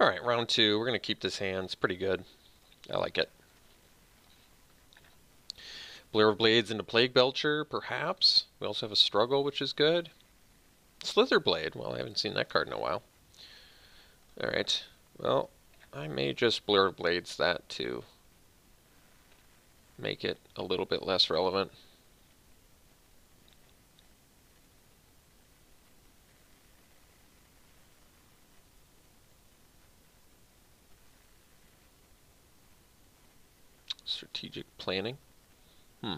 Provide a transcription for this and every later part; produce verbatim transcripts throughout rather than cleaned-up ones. Alright, round two. We're going to keep this hand. It's pretty good. I like it. Blur of Blades into Plague Belcher, perhaps. We also have a Struggle, which is good. Slither Blade. Well, I haven't seen that card in a while. Alright. Well, I may just Blur of Blades that to make it a little bit less relevant. Strategic planning. Hmm.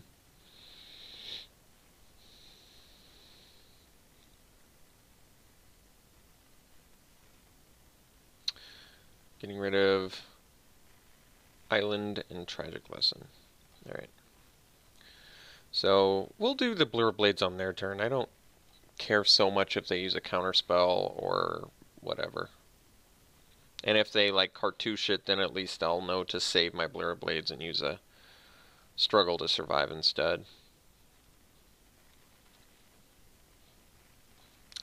Getting rid of Island and Tragic Lesson. Alright. So we'll do the Blur Blades on their turn. I don't care so much if they use a counterspell or whatever. And if they, like, cartouche it, then at least I'll know to save my Blur of Blades and use a Struggle to survive instead.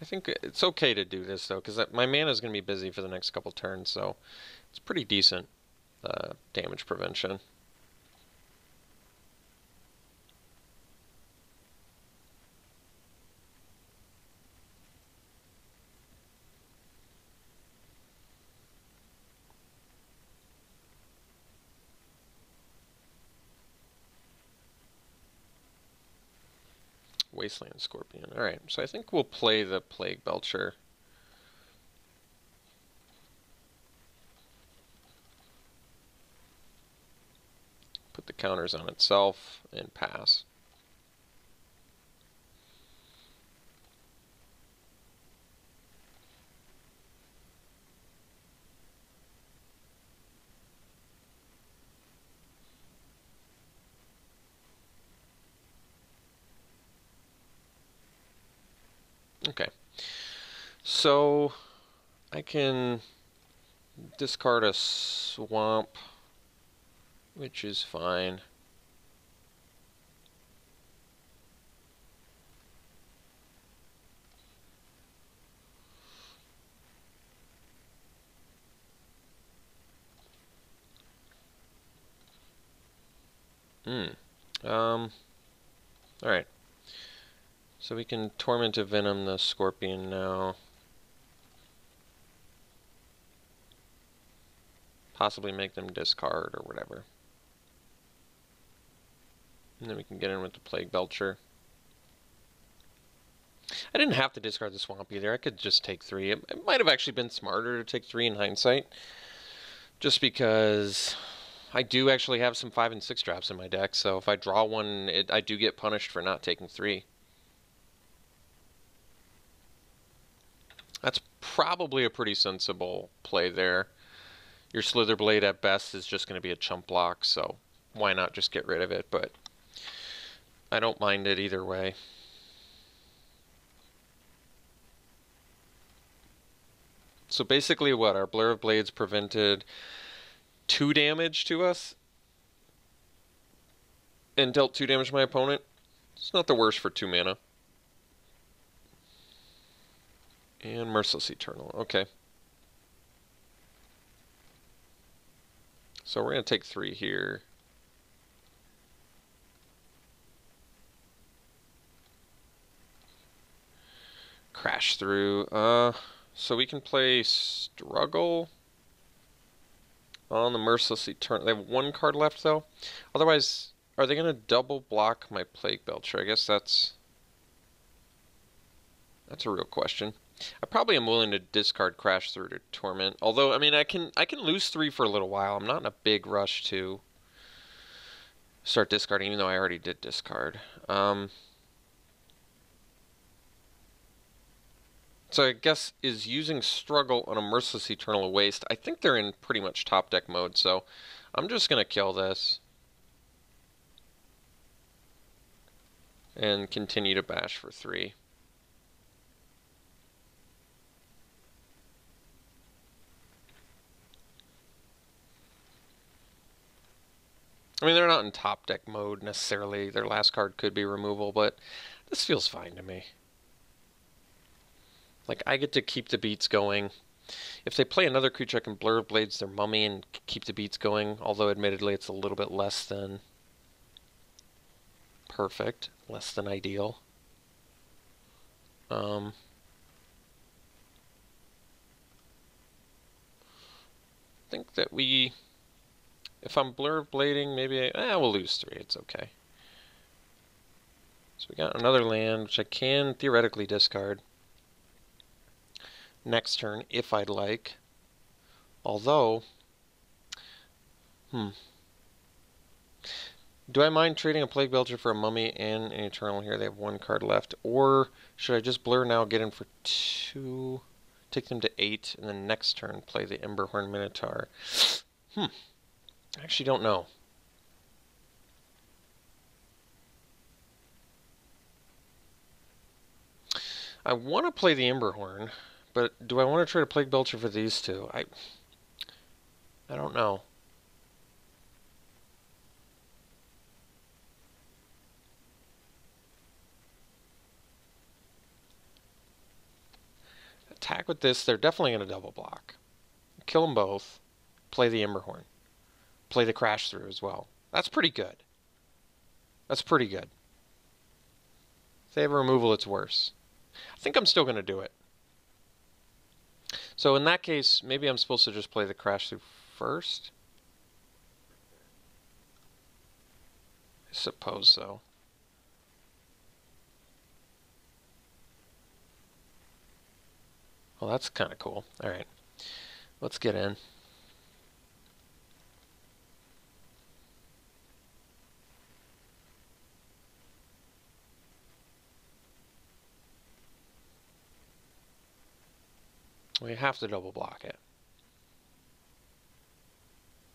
I think it's okay to do this, though, because my mana is going to be busy for the next couple turns, so it's pretty decent uh, damage prevention. Wasteland Scorpion. Alright, so I think we'll play the Plague Belcher. Put the counters on itself and pass. Okay, so I can discard a swamp, which is fine. Hmm. Um. All right. So we can Torment of Venom the Scorpion now. Possibly make them discard or whatever. And then we can get in with the Plague Belcher. I didn't have to discard the Swamp either. I could just take three. It, it might have actually been smarter to take three in hindsight. Just because I do actually have some five and six drops in my deck. So if I draw one, it, I do get punished for not taking three. That's probably a pretty sensible play there. Your Slither Blade at best is just going to be a chump block, so why not just get rid of it? But I don't mind it either way. So basically what? Our Blur of Blades prevented two damage to us and dealt two damage to my opponent. It's not the worst for two mana. And Merciless Eternal. Okay. So we're going to take three here. Crash Through. Uh, so we can play Struggle on the Merciless Eternal. They have one card left, though. Otherwise, are they going to double block my Plague Belcher? I guess that's, that's a real question. I probably am willing to discard Crash Through to Torment. Although, I mean, I can I can lose three for a little while. I'm not in a big rush to start discarding, even though I already did discard. Um, so I guess is using Struggle on a Merciless Eternal a waste? I think they're in pretty much top deck mode, so I'm just going to kill this. And continue to bash for three. I mean, they're not in top deck mode necessarily. Their last card could be removal, but this feels fine to me. Like, I get to keep the beats going. If they play another creature, I can Blur of Blades their mummy and keep the beats going, although admittedly it's a little bit less than perfect, less than ideal. Um, I think that we, if I'm Blur of Blading, maybe I, eh, we'll lose three, it's okay. So we got another land, which I can theoretically discard next turn if I'd like. Although, hmm. do I mind trading a Plague Belcher for a Mummy and an Eternal here? They have one card left. Or should I just Blur now, get in for two, take them to eight, and then next turn play the Emberhorn Minotaur? Hmm. I actually don't know. I want to play the Emberhorn, but do I want to trade a Plague Belcher for these two? I I don't know. Attack with this, they're definitely going to double block. Kill them both, play the Emberhorn. Play the Crash Through as well. That's pretty good. That's pretty good. If they have a removal, it's worse. I think I'm still going to do it. So in that case, maybe I'm supposed to just play the Crash Through first? I suppose so. Well, that's kind of cool. All right. Let's get in. We have to double block it.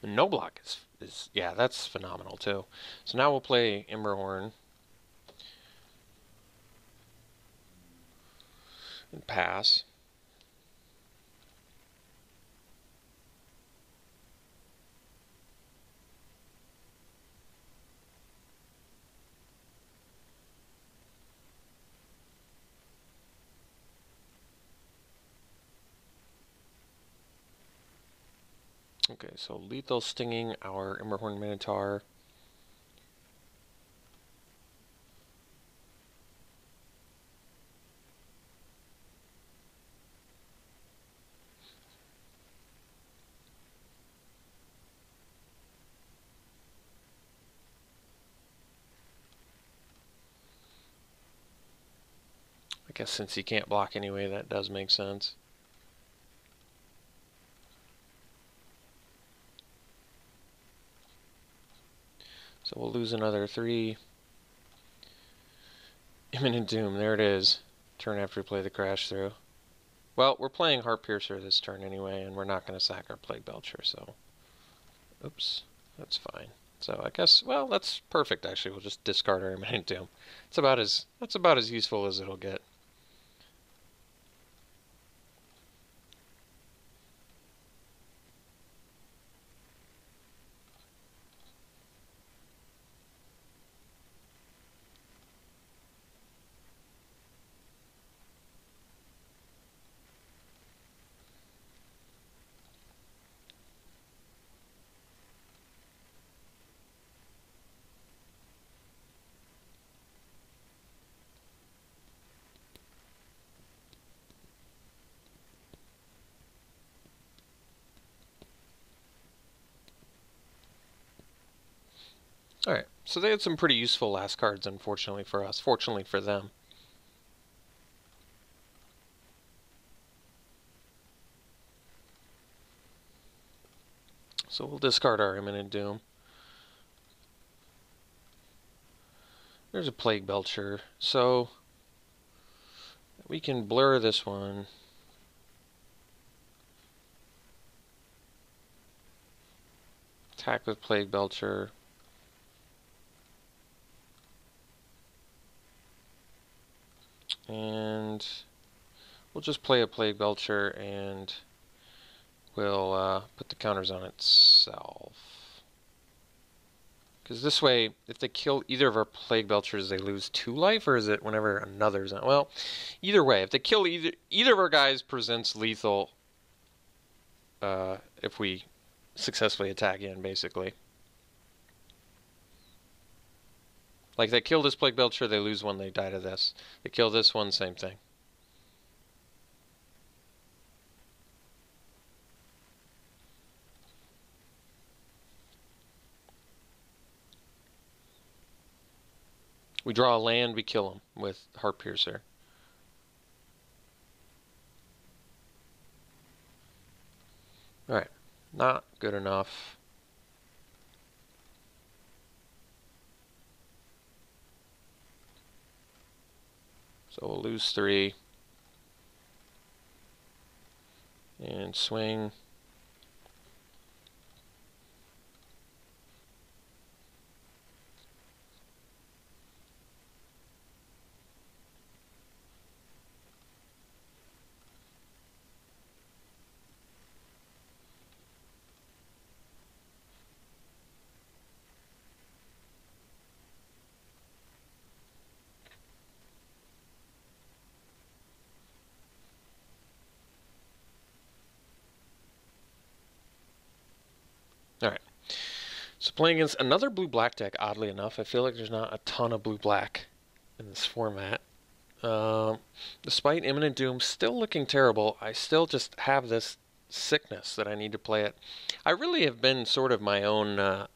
The no block is, is, yeah, that's phenomenal too. So now we'll play Emberhorn. And pass. Okay, so Lethal Stinging our Emberhorn Minotaur. I guess since he can't block anyway, that does make sense. So we'll lose another three. Imminent Doom, there it is. Turn after we play the Crash Through. Well, we're playing Heart Piercer this turn anyway, and we're not going to sack our Plague Belcher, so... Oops, that's fine. So I guess, well, that's perfect, actually. We'll just discard our Imminent Doom. It's about as, that's about as useful as it'll get. Alright, so they had some pretty useful last cards, unfortunately for us. Fortunately for them. So we'll discard our Imminent Doom. There's a Plague Belcher, so we can Blur this one. Attack with Plague Belcher. And we'll just play a Plague Belcher and we'll uh, put the counters on itself. Because this way, if they kill either of our Plague Belchers, they lose two life, or is it whenever another's on? Well, either way, if they kill either, either of our guys presents lethal, uh, if we successfully attack in, basically. Like, they kill this Plague Belcher, they lose one, they die to this. They kill this one, same thing. We draw a land, we kill him with Heart Piercer. Alright, not good enough. So we'll lose three. And swing. So playing against another blue-black deck, oddly enough. I feel like there's not a ton of blue-black in this format. Um, despite Imminent Doom still looking terrible, I still just have this sickness that I need to play it. I really have been sort of my own, uh,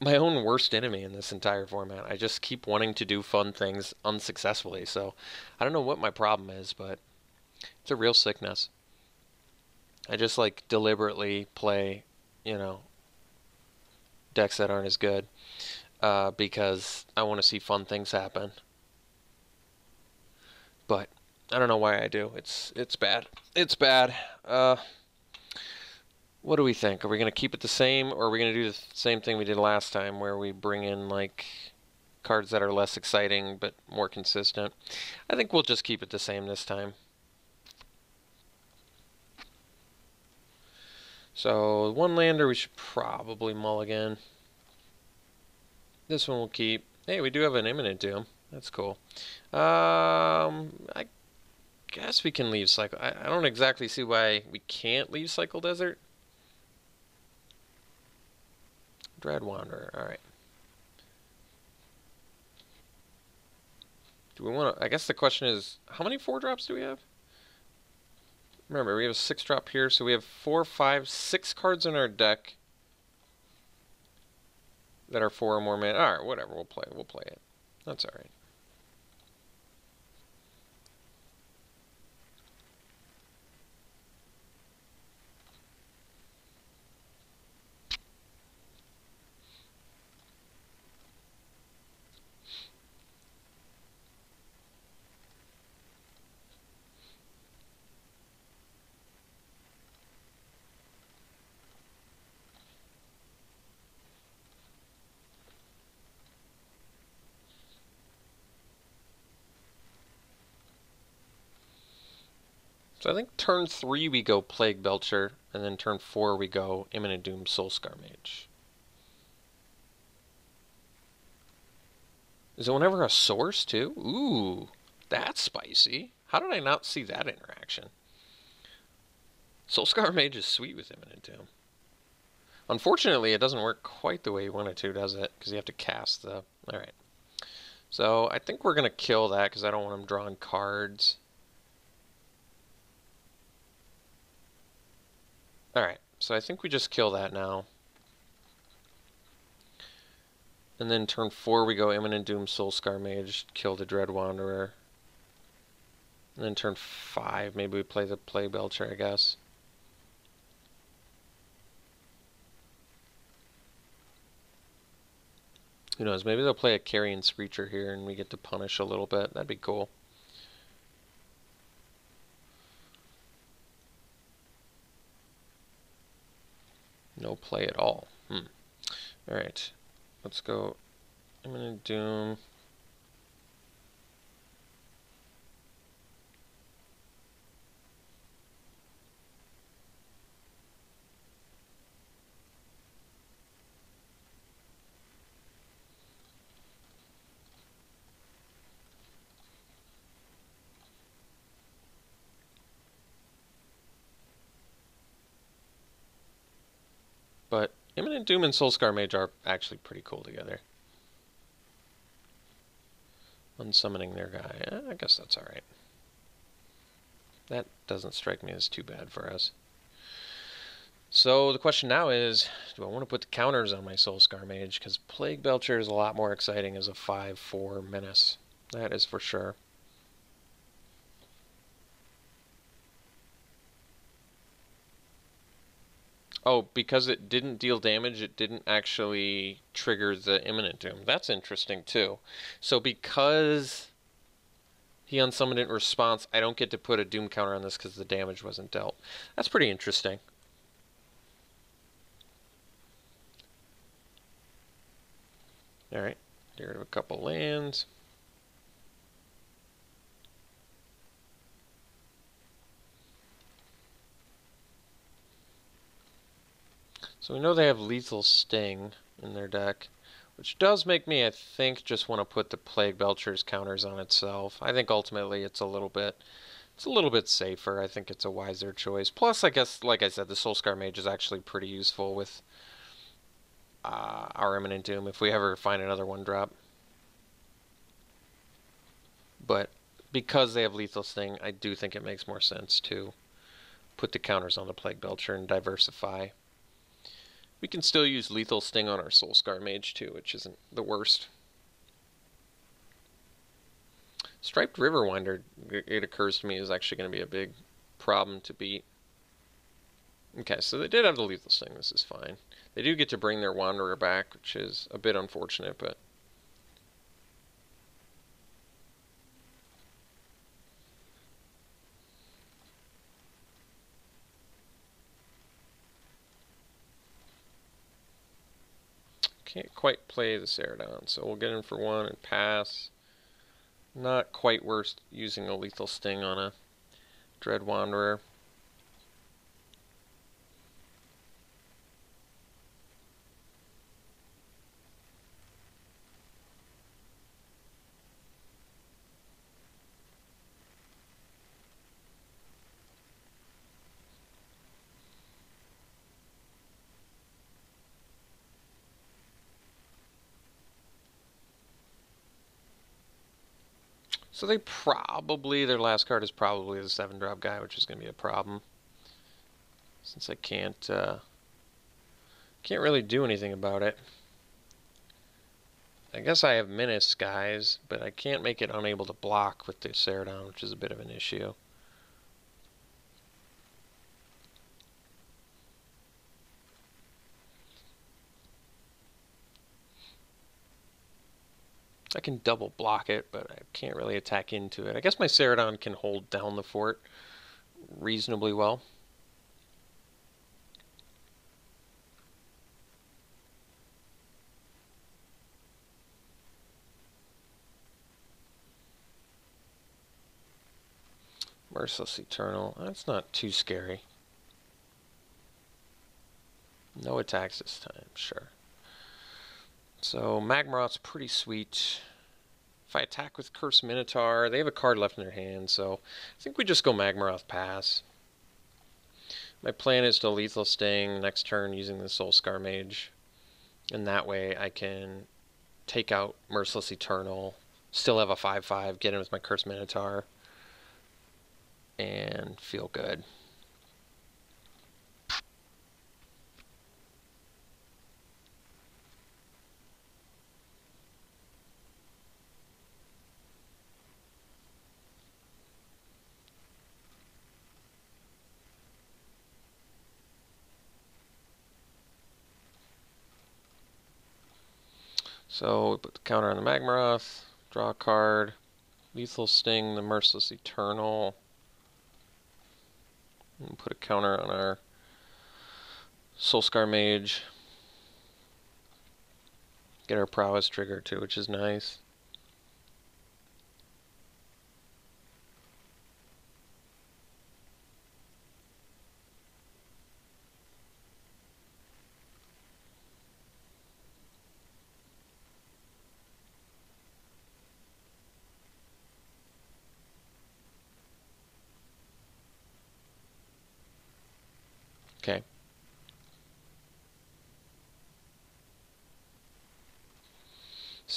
my own worst enemy in this entire format. I just keep wanting to do fun things unsuccessfully, so I don't know what my problem is, but it's a real sickness. I just, like, deliberately play, you know, decks that aren't as good uh, because I want to see fun things happen, but I don't know why I do. It's it's bad it's bad. Uh, what do we think? Are we gonna keep it the same, or are we gonna do the same thing we did last time where we bring in like cards that are less exciting but more consistent? I think we'll just keep it the same this time. So, one lander we should probably mulligan. This one we'll keep. Hey, we do have an Imminent Doom. That's cool. Um, I guess we can leave Cycle. I, I don't exactly see why we can't leave Cycle Desert. Dread Wanderer, alright. Do we want to... I guess the question is, how many four drops do we have? Remember, we have a six drop here, so we have four, five, six cards in our deck that are four or more mana. All right, whatever, we'll play, we'll play it. That's all right. So I think turn three we go Plague Belcher, and then turn four we go Imminent Doom Soulscar Mage. Is it whenever a source too? Ooh, that's spicy. How did I not see that interaction? Soulscar Mage is sweet with Imminent Doom. Unfortunately, it doesn't work quite the way you want it to, does it? Because you have to cast the... Alright. So I think we're going to kill that because I don't want him drawing cards. Alright, so I think we just kill that now. And then turn four we go Imminent Doom, Soulscar Mage, kill the Dread Wanderer. And then turn five, maybe we play the Plague Belcher, I guess. Who knows, maybe they'll play a Carrion Screecher here and we get to punish a little bit. That'd be cool. No play at all. Hmm. Alright. Let's go Imminent Doom. But Imminent Doom and Soulscar Mage are actually pretty cool together. Unsummoning their guy. Eh, I guess that's alright. That doesn't strike me as too bad for us. So the question now is, do I want to put the counters on my Soulscar Mage? Because Plague Belcher is a lot more exciting as a five four menace. That is for sure. Oh, because it didn't deal damage, it didn't actually trigger the Imminent Doom. That's interesting, too. So because he unsummoned it in response, I don't get to put a Doom counter on this because the damage wasn't dealt. That's pretty interesting. Alright, get rid of a couple lands. So we know they have Lethal Sting in their deck, which does make me, I think, just want to put the Plague Belcher's counters on itself. I think ultimately it's a little bit it's a little bit safer. I think it's a wiser choice. Plus, I guess, like I said, the Soulscar Mage is actually pretty useful with Uh, our Imminent Doom if we ever find another one drop. But because they have Lethal Sting, I do think it makes more sense to put the counters on the Plague Belcher and diversify. We can still use Lethal Sting on our Soulscar Mage too, which isn't the worst. Striped River Winder, it occurs to me, is actually going to be a big problem to beat. Okay, so they did have the Lethal Sting. This is fine. They do get to bring their Wanderer back, which is a bit unfortunate, but can't quite play the Cerodon, so we'll get in for one and pass. Not quite worth using a Lethal Sting on a Dread Wanderer. So they probably, their last card is probably the seven drop guy, which is going to be a problem. Since I can't, uh, can't really do anything about it. I guess I have Menace guys, but I can't make it unable to block with the Cerodon, which is a bit of an issue. I can double block it, but I can't really attack into it. I guess my Cerodon can hold down the fort reasonably well. Merciless Eternal. That's not too scary. No attacks this time, sure. So Magmaroth's pretty sweet. If I attack with Cursed Minotaur, they have a card left in their hand, so I think we just go Magmaroth pass. My plan is to Lethal Sting next turn using the Soulscar Mage. And that way I can take out Merciless Eternal, still have a five five, get in with my Cursed Minotaur, and feel good. So we put the counter on the Magmaroth, draw a card, Lethal Sting the Merciless Eternal, and put a counter on our Soulscar Mage. Get our Prowess trigger too, which is nice.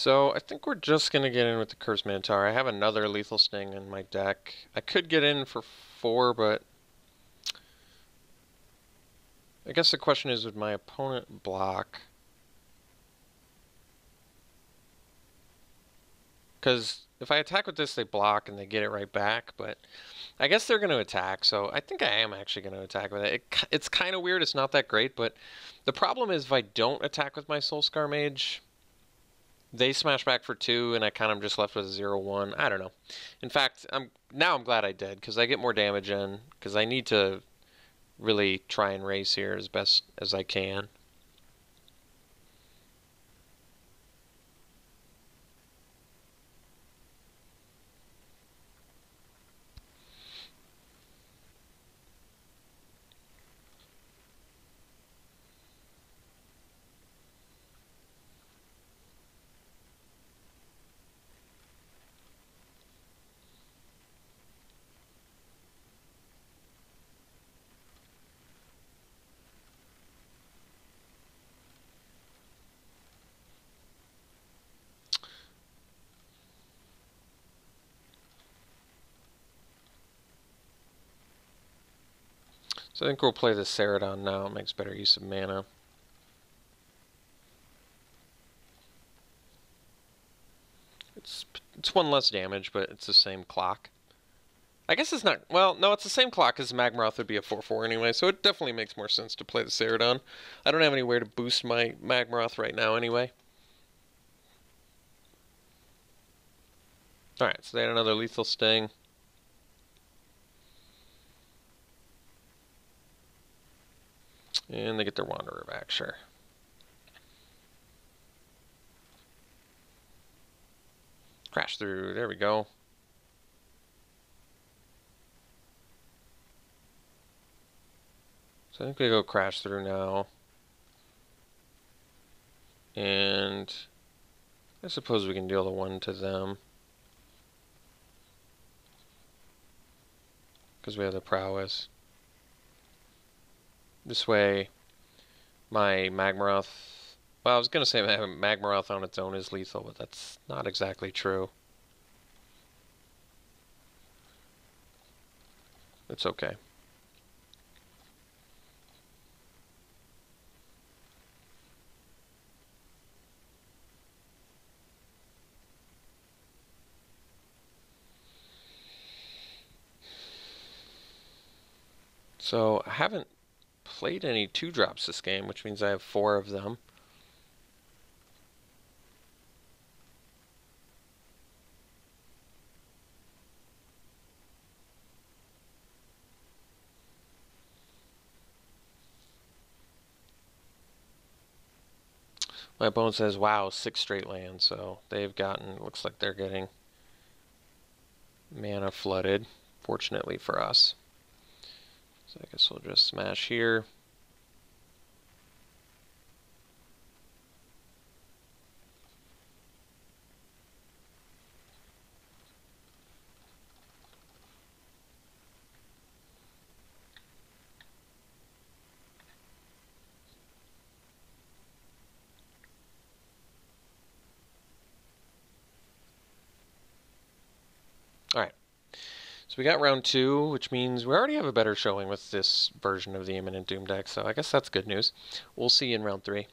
So I think we're just going to get in with the Cursed Minotaur. I have another Lethal Sting in my deck. I could get in for four, but I guess the question is, would my opponent block? Because if I attack with this, they block and they get it right back, but I guess they're going to attack, so I think I am actually going to attack with it. it it's kind of weird. It's not that great, but the problem is if I don't attack with my Soulscar Mage, they smash back for two, and I kind of just left with a zero one. I don't know. In fact, I'm now I'm glad I did, because I get more damage in, because I need to really try and race here as best as I can. So I think we'll play the Cerodon now. It makes better use of mana. It's it's one less damage, but it's the same clock. I guess it's not... Well, no, it's the same clock as Magmaroth would be a four four anyway, so it definitely makes more sense to play the Cerodon. I don't have anywhere to boost my Magmaroth right now anyway. Alright, so they had another Lethal Sting. And they get their Wanderer back, sure. Crash Through, there we go. So I think we go Crash Through now. And I suppose we can deal the one to them, because we have the prowess. This way, my Magmaroth... Well, I was going to say my Magmaroth on its own is lethal, but that's not exactly true. It's okay. So, I haven't played any two drops this game, which means I have four of them. My opponent says, wow, six straight lands, so they've gotten, looks like they're getting mana flooded, fortunately for us. So I guess we'll just smash here. All right. So we got round two, which means we already have a better showing with this version of the Imminent Doom deck, so I guess that's good news. We'll see you in round three.